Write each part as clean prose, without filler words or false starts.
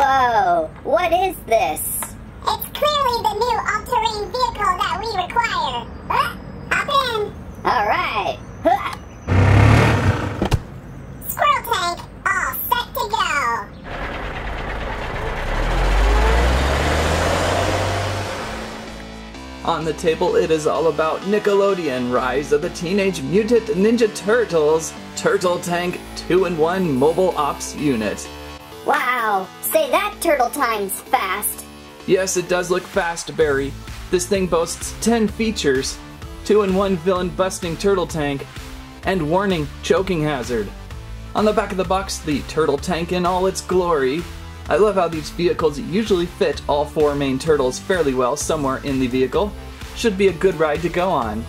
Whoa, what is this? It's clearly the new all-terrain vehicle that we require. Hop in. All right. Squirrel Tank, all set to go. On the table, it is all about Nickelodeon Rise of the Teenage Mutant Ninja Turtles, Turtle Tank 2-in-1 Mobile Ops Unit. Wow, say that turtle time's fast. Yes, it does look fast, Barry. This thing boasts 10 features. 2-in-1 villain-busting turtle tank. And warning, choking hazard. On the back of the box, the turtle tank in all its glory. I love how these vehicles usually fit all four main turtles fairly well somewhere in the vehicle. Should be a good ride to go on.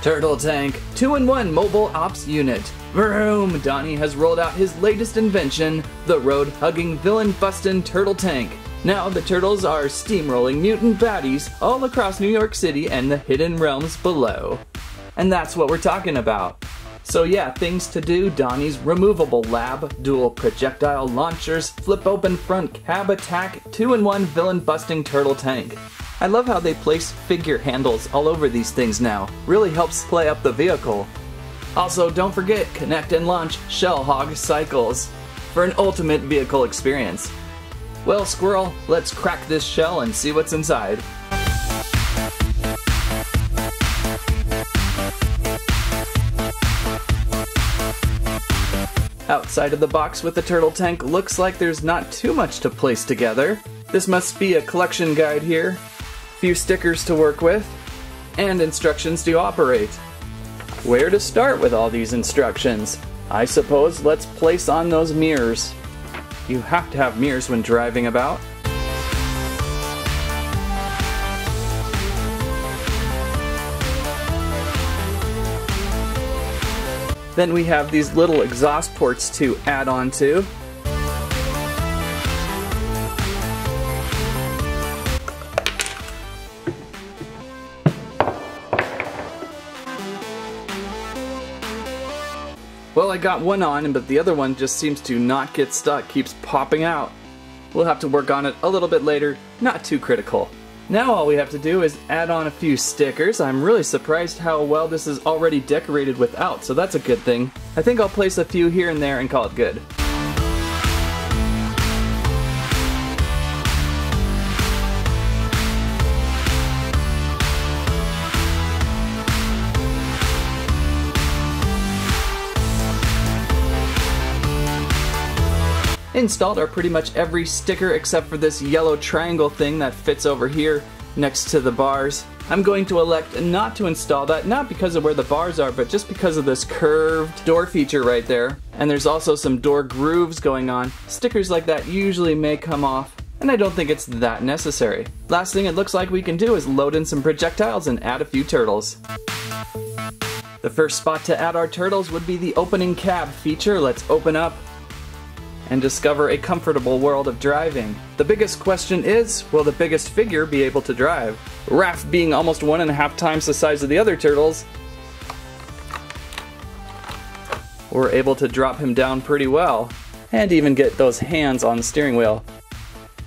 Turtle Tank, 2-in-1 Mobile Ops Unit. Vroom! Donnie has rolled out his latest invention, the road-hugging, villain-bustin' turtle tank. Now the turtles are steamrolling mutant baddies all across New York City and the hidden realms below. And that's what we're talking about. So yeah, things to do: Donnie's removable lab, dual projectile launchers, flip open front cab attack, 2-in-1 villain busting turtle tank. I love how they place figure handles all over these things now. Really helps play up the vehicle. Also, don't forget, connect and launch Shell Hog cycles for an ultimate vehicle experience. Well, Squirrel, let's crack this shell and see what's inside. Outside of the box with the turtle tank, looks like there's not too much to place together. This must be a collection guide here. A few stickers to work with, and instructions to operate. Where to start with all these instructions? I suppose let's place on those mirrors. You have to have mirrors when driving about. Then we have these little exhaust ports to add on to. Well, I got one on, but the other one just seems to not get stuck, keeps popping out. We'll have to work on it a little bit later, not too critical. Now all we have to do is add on a few stickers. I'm really surprised how well this is already decorated without, so that's a good thing. I think I'll place a few here and there and call it good. Installed are pretty much every sticker except for this yellow triangle thing that fits over here next to the bars. I'm going to elect not to install that, not because of where the bars are, but just because of this curved door feature right there. And there's also some door grooves going on. Stickers like that usually may come off, and I don't think it's that necessary. Last thing it looks like we can do is load in some projectiles and add a few turtles. The first spot to add our turtles would be the opening cab feature. Let's open up and discover a comfortable world of driving. The biggest question is, will the biggest figure be able to drive? Raph, being almost 1.5 times the size of the other turtles, we're able to drop him down pretty well, and even get those hands on the steering wheel.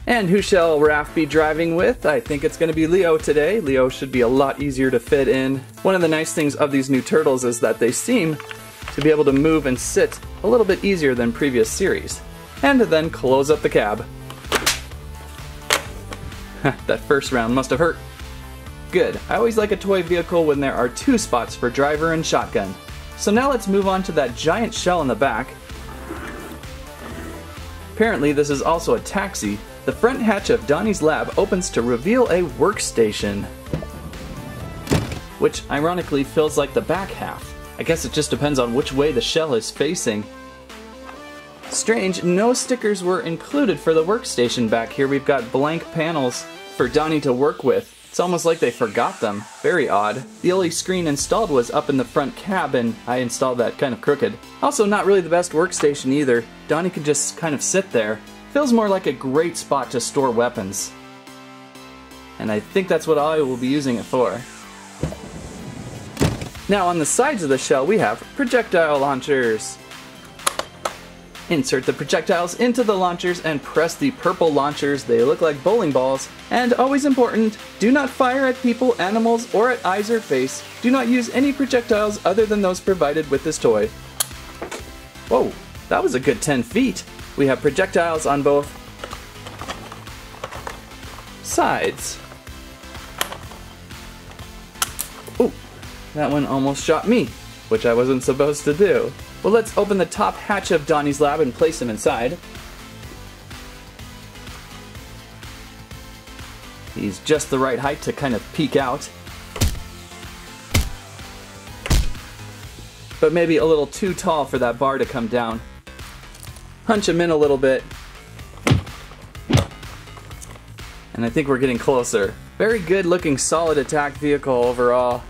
And who shall Raph be driving with? I think it's gonna be Leo today. Leo should be a lot easier to fit in. One of the nice things of these new turtles is that they seem to be able to move and sit a little bit easier than previous series. And then close up the cab. That first round must have hurt. Good. I always like a toy vehicle when there are two spots for driver and shotgun. So now let's move on to that giant shell in the back. Apparently this is also a taxi. The front hatch of Donnie's Lab opens to reveal a workstation, which ironically feels like the back half. I guess it just depends on which way the shell is facing. Strange, no stickers were included for the workstation back here. We've got blank panels for Donnie to work with. It's almost like they forgot them. Very odd. The only screen installed was up in the front cab, and I installed that kind of crooked. Also, not really the best workstation either. Donnie could just kind of sit there. Feels more like a great spot to store weapons. And I think that's what I will be using it for. Now on the sides of the shell we have projectile launchers. Insert the projectiles into the launchers and press the purple launchers. They look like bowling balls. And always important, do not fire at people, animals, or at eyes or face. Do not use any projectiles other than those provided with this toy. Whoa, that was a good 10 feet. We have projectiles on both sides. Ooh, that one almost shot me, which I wasn't supposed to do. Well, let's open the top hatch of Donnie's Lab and place him inside. He's just the right height to kind of peek out, but maybe a little too tall for that bar to come down. Punch him in a little bit. And I think we're getting closer. Very good looking solid attack vehicle overall.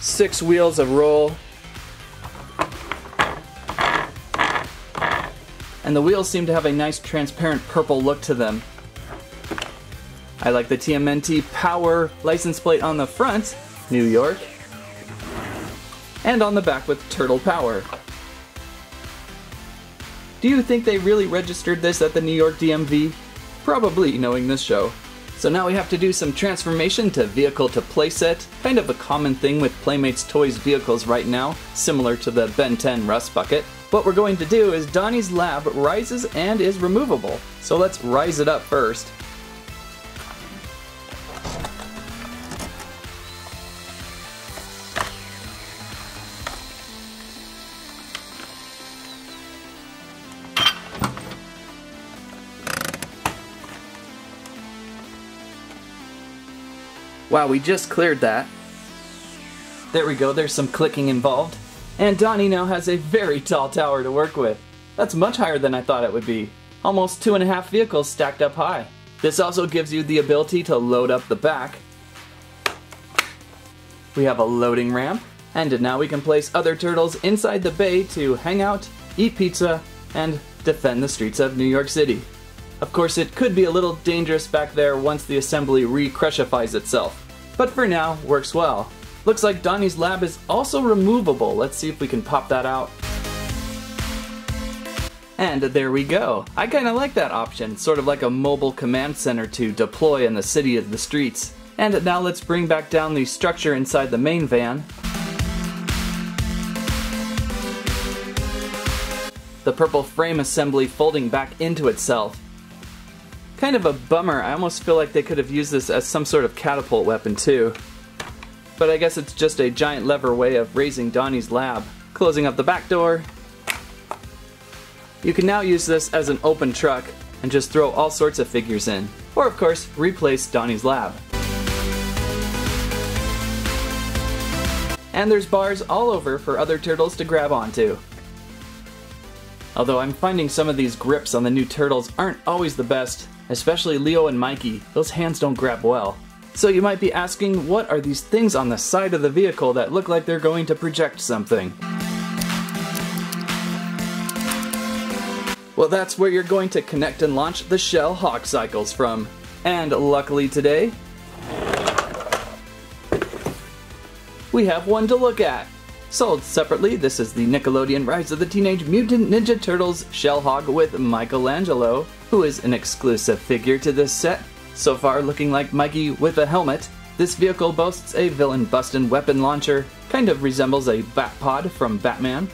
6 wheels of roll. And the wheels seem to have a nice transparent purple look to them. I like the TMNT Power license plate on the front, New York, and on the back with Turtle Power. Do you think they really registered this at the New York DMV? Probably, knowing this show. So now we have to do some transformation to vehicle to playset, kind of a common thing with Playmates Toys vehicles right now, similar to the Ben 10 Rust Bucket. What we're going to do is Donnie's Lab rises and is removable. So let's rise it up first. Wow, we just cleared that. There we go, there's some clicking involved. And Donnie now has a very tall tower to work with. That's much higher than I thought it would be. Almost 2.5 vehicles stacked up high. This also gives you the ability to load up the back. We have a loading ramp, and now we can place other turtles inside the bay to hang out, eat pizza, and defend the streets of New York City. Of course, it could be a little dangerous back there once the assembly re-crushifies itself, but for now, works well. Looks like Donnie's Lab is also removable. Let's see if we can pop that out. And there we go. I kinda like that option, sort of like a mobile command center to deploy in the city of the streets. And now let's bring back down the structure inside the main van. The purple frame assembly folding back into itself. Kind of a bummer, I almost feel like they could have used this as some sort of catapult weapon too. But I guess it's just a giant lever way of raising Donnie's Lab. Closing up the back door. You can now use this as an open truck and just throw all sorts of figures in. Or of course, replace Donnie's Lab. And there's bars all over for other turtles to grab onto. Although I'm finding some of these grips on the new turtles aren't always the best. Especially Leo and Mikey, those hands don't grab well. So you might be asking, what are these things on the side of the vehicle that look like they're going to project something? Well, that's where you're going to connect and launch the Shell Hog cycles from. And luckily today, we have one to look at. Sold separately, this is the Nickelodeon Rise of the Teenage Mutant Ninja Turtles Shell Hog with Michelangelo, who is an exclusive figure to this set, so far looking like Mikey with a helmet. This vehicle boasts a villain-bustin' weapon launcher, kind of resembles a Batpod from Batman.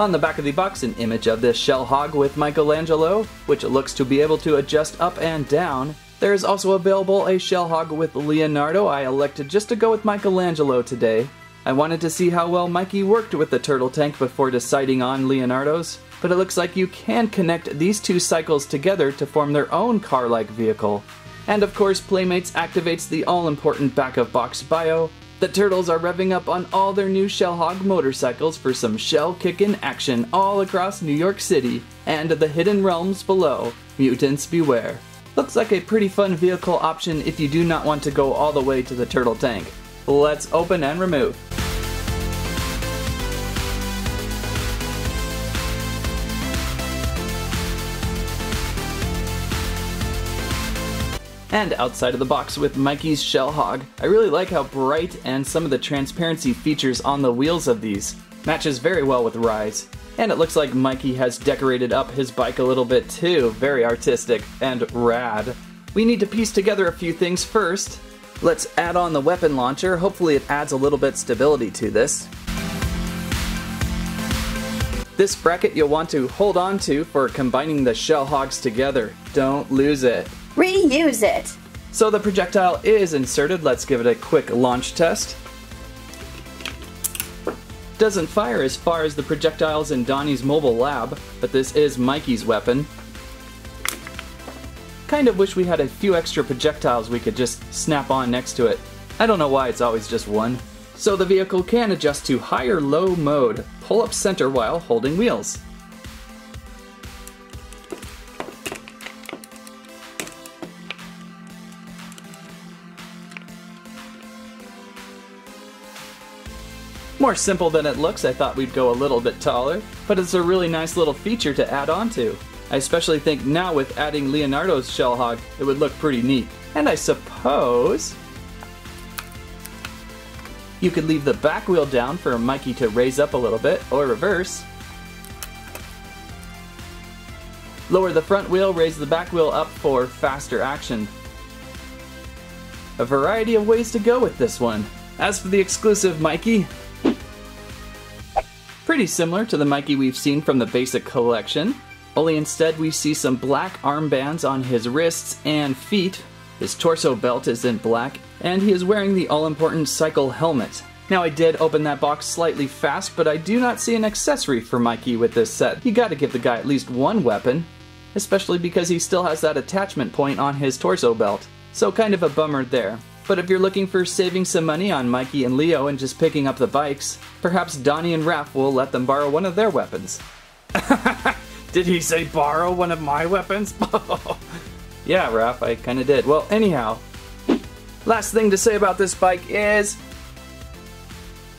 On the back of the box, an image of this Shell Hog with Michelangelo, which looks to be able to adjust up and down. There is also available a Shell Hog with Leonardo. I elected just to go with Michelangelo today. I wanted to see how well Mikey worked with the Turtle Tank before deciding on Leonardo's, but it looks like you can connect these two cycles together to form their own car-like vehicle. And of course, Playmates activates the all-important back-of-box bio. The Turtles are revving up on all their new Shell Hog motorcycles for some shell-kickin' action all across New York City and the hidden realms below. Mutants beware. Looks like a pretty fun vehicle option if you do not want to go all the way to the Turtle Tank. Let's open and remove. And outside of the box with Mikey's Shell Hog, I really like how bright and some of the transparency features on the wheels of these. Matches very well with Rise. And it looks like Mikey has decorated up his bike a little bit too. Very artistic and rad. We need to piece together a few things first. Let's add on the weapon launcher. Hopefully it adds a little bit stability to this. This bracket you'll want to hold on to for combining the shell hogs together. Don't lose it. Reuse it! So the projectile is inserted. Let's give it a quick launch test. Doesn't fire as far as the projectiles in Donnie's mobile lab, but this is Mikey's weapon. Kind of wish we had a few extra projectiles we could just snap on next to it. I don't know why it's always just one. So the vehicle can adjust to high or low mode. Pull up center while holding wheels. More simple than it looks. I thought we'd go a little bit taller, but it's a really nice little feature to add on to. I especially think now with adding Leonardo's shell hog, it would look pretty neat. And I suppose you could leave the back wheel down for Mikey to raise up a little bit, or reverse. Lower the front wheel, raise the back wheel up for faster action. A variety of ways to go with this one. As for the exclusive Mikey, pretty similar to the Mikey we've seen from the basic collection, only instead we see some black armbands on his wrists and feet. His torso belt is in black, and he is wearing the all-important cycle helmet. Now I did open that box slightly fast, but I do not see an accessory for Mikey with this set. You gotta give the guy at least one weapon, especially because he still has that attachment point on his torso belt. So kind of a bummer there. But if you're looking for saving some money on Mikey and Leo and just picking up the bikes, perhaps Donnie and Raph will let them borrow one of their weapons. Did he say borrow one of my weapons? Yeah, Raph, I kinda did. Well, anyhow, last thing to say about this bike is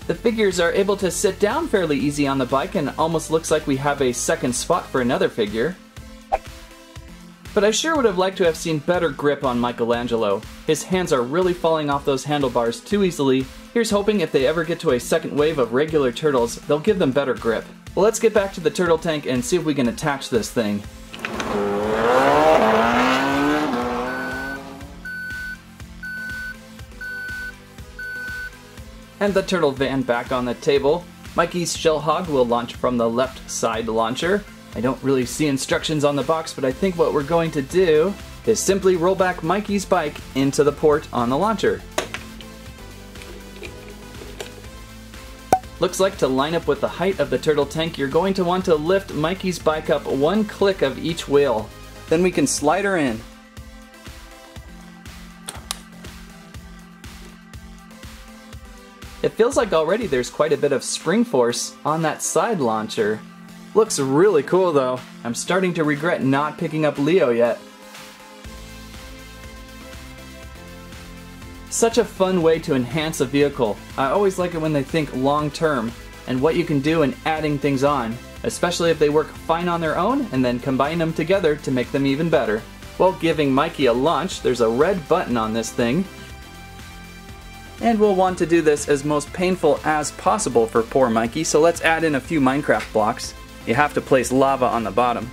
the figures are able to sit down fairly easy on the bike, and almost looks like we have a second spot for another figure. But I sure would have liked to have seen better grip on Michelangelo. His hands are really falling off those handlebars too easily. Here's hoping if they ever get to a second wave of regular turtles, they'll give them better grip. Well, let's get back to the turtle tank and see if we can attach this thing. And the turtle van back on the table. Mikey's shell hog will launch from the left side launcher. I don't really see instructions on the box, but I think what we're going to do is simply roll back Mikey's bike into the port on the launcher. Looks like to line up with the height of the turtle tank, you're going to want to lift Mikey's bike up one click of each wheel. Then we can slide her in. It feels like already there's quite a bit of spring force on that side launcher. Looks really cool though. I'm starting to regret not picking up Leo yet. Such a fun way to enhance a vehicle. I always like it when they think long term and what you can do in adding things on, especially if they work fine on their own and then combine them together to make them even better. While giving Mikey a launch, there's a red button on this thing. And we'll want to do this as most painful as possible for poor Mikey, so let's add in a few Minecraft blocks. You have to place lava on the bottom.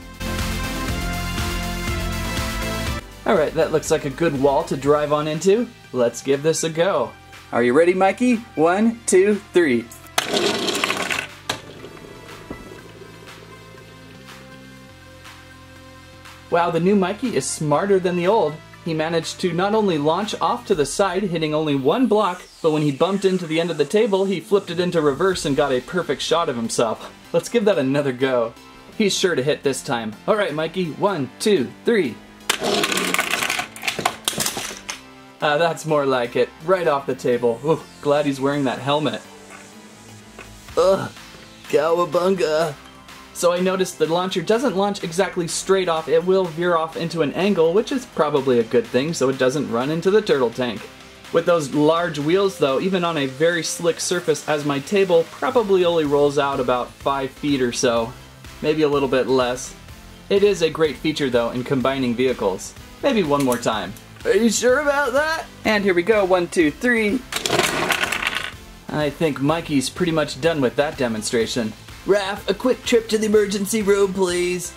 Alright, that looks like a good wall to drive on into. Let's give this a go. Are you ready, Mikey? 1, 2, 3. Wow, the new Mikey is smarter than the old. He managed to not only launch off to the side, hitting only one block, but when he bumped into the end of the table, he flipped it into reverse and got a perfect shot of himself. Let's give that another go. He's sure to hit this time. All right, Mikey, 1, 2, 3. That's more like it. Right off the table. Ooh, glad he's wearing that helmet. Ugh, cowabunga. So I noticed the launcher doesn't launch exactly straight off, it will veer off into an angle, which is probably a good thing so it doesn't run into the turtle tank. With those large wheels though, even on a very slick surface as my table, probably only rolls out about 5 feet or so, maybe a little bit less. It is a great feature though in combining vehicles. Maybe one more time. Are you sure about that? And here we go, 1, 2, 3. I think Mikey's pretty much done with that demonstration. Raph, a quick trip to the emergency room, please.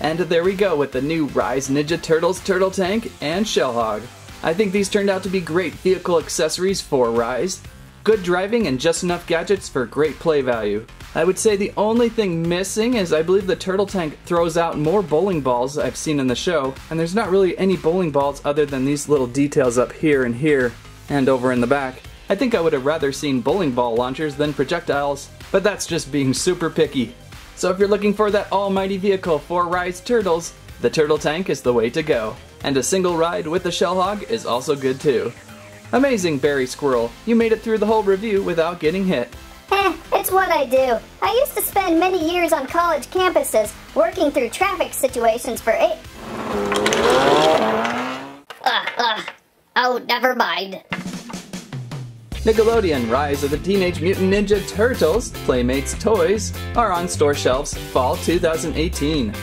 And there we go with the new Rise Ninja Turtles Turtle Tank and Shell Hog. I think these turned out to be great vehicle accessories for Rise. Good driving and just enough gadgets for great play value. I would say the only thing missing is I believe the Turtle Tank throws out more bowling balls I've seen in the show, and there's not really any bowling balls other than these little details up here and here, and over in the back. I think I would have rather seen bowling ball launchers than projectiles, but that's just being super picky. So if you're looking for that almighty vehicle for Rise Turtles, the Turtle Tank is the way to go. And a single ride with the Shell Hog is also good too. Amazing, Barry Squirrel. You made it through the whole review without getting hit. It's what I do. I used to spend many years on college campuses working through traffic situations for eight. Oh, never mind. Nickelodeon Rise of the Teenage Mutant Ninja Turtles Playmates Toys are on store shelves fall 2018.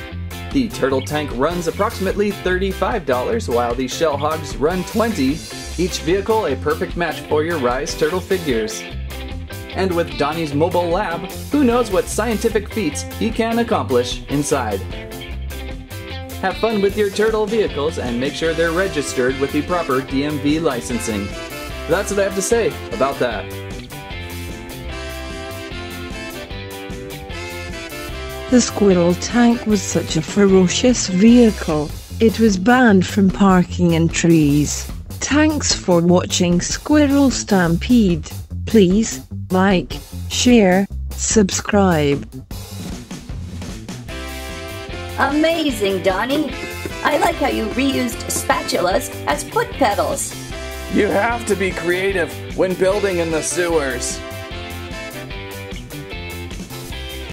The Turtle Tank runs approximately $35 while the Shell Hogs run $20, each vehicle a perfect match for your Rise Turtle figures. And with Donnie's mobile lab, who knows what scientific feats he can accomplish inside. Have fun with your turtle vehicles and make sure they're registered with the proper DMV licensing. That's what I have to say about that. The Squirrel Tank was such a ferocious vehicle. It was banned from parking in trees. Thanks for watching Squirrel Stampede. Please like, share, subscribe. Amazing, Donnie. I like how you reused spatulas as foot pedals. You have to be creative when building in the sewers.